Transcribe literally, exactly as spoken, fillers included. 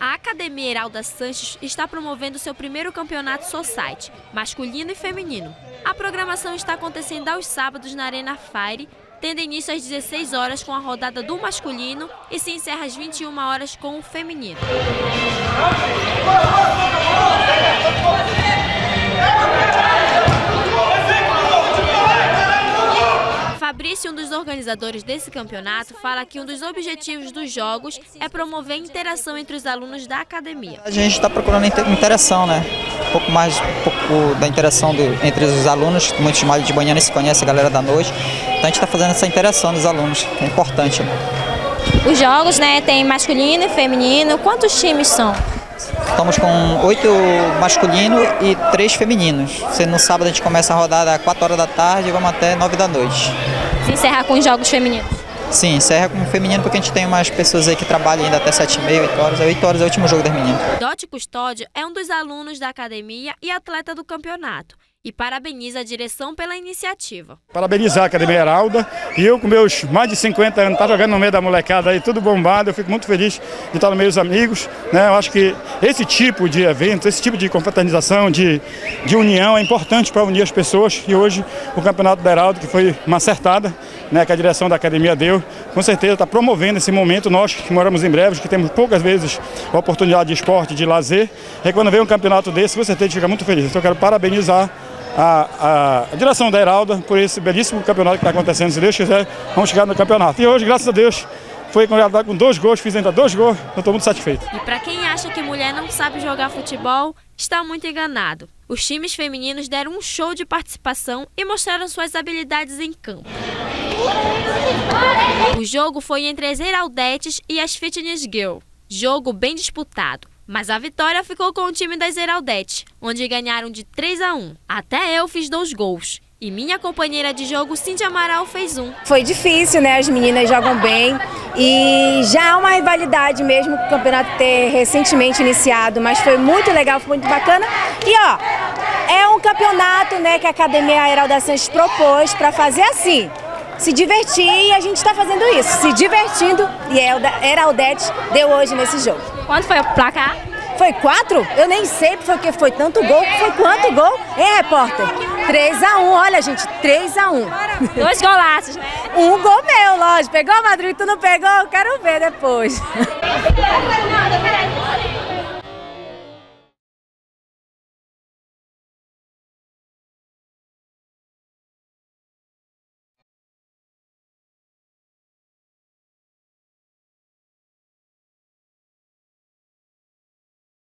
A Academia Heralda Sanches está promovendo seu primeiro campeonato society, masculino e feminino. A programação está acontecendo aos sábados na Arena Fire, tendo início às dezesseis horas com a rodada do masculino e se encerra às vinte e uma horas com o feminino. Brice, um dos organizadores desse campeonato, fala que um dos objetivos dos jogos é promover a interação entre os alunos da academia. A gente está procurando interação, né? Um pouco mais um pouco da interação do, entre os alunos, muitos mais de banhana se conhece, a galera da noite. Então a gente está fazendo essa interação dos alunos, que é importante. Né? Os jogos, né, tem masculino e feminino, quantos times são? Estamos com oito masculinos e três femininos. No sábado a gente começa a rodar às quatro horas da tarde e vamos até nove da noite. Se encerra com os jogos femininos? Sim, encerra com o feminino porque a gente tem umas pessoas aí que trabalham ainda até sete e meia, oito horas. oito horas é o último jogo das meninas. Dottie Custódio é um dos alunos da academia e atleta do campeonato. E parabeniza a direção pela iniciativa. Parabenizar a Academia Heralda. E eu, com meus mais de cinquenta anos, estar tá jogando no meio da molecada aí, tudo bombado, eu fico muito feliz de estar no meio dos amigos. Né? Eu acho que esse tipo de evento, esse tipo de confraternização, de, de união, é importante para unir as pessoas. E hoje, o Campeonato da Heralda, que foi uma acertada, né, que a direção da academia deu, com certeza está promovendo esse momento. Nós que moramos em Breves, que temos poucas vezes a oportunidade de esporte, de lazer, e quando vem um campeonato desse, com certeza fica muito feliz. Então, eu quero parabenizar A, a, a direção da Heralda por esse belíssimo campeonato que está acontecendo. Se Deus quiser, vamos chegar no campeonato. E hoje, graças a Deus, foi com dois gols, fiz ainda dois gols, eu estou muito satisfeito. E para quem acha que mulher não sabe jogar futebol, está muito enganado. Os times femininos deram um show de participação e mostraram suas habilidades em campo. O jogo foi entre as Heraldetes e as Fitness Girl. Jogo bem disputado. Mas a vitória ficou com o time das Heraldetes, onde ganharam de três a um. Até eu fiz dois gols. E minha companheira de jogo, Cintia Amaral, fez um. Foi difícil, né? As meninas jogam bem. E já há uma rivalidade mesmo, o campeonato ter recentemente iniciado. Mas foi muito legal, foi muito bacana. E, ó, é um campeonato, né, que a Academia Heralda Sanches propôs para fazer assim. Se divertir, e a gente está fazendo isso, se divertindo, e a Heraldetes deu hoje nesse jogo. Quanto foi o placar? Foi quatro? Eu nem sei porque foi tanto gol, foi quanto gol, hein, repórter? três a um, olha, gente, três a um. Dois golaços, né? Um gol meu, lógico, pegou, Madrid, tu não pegou? Eu quero ver depois.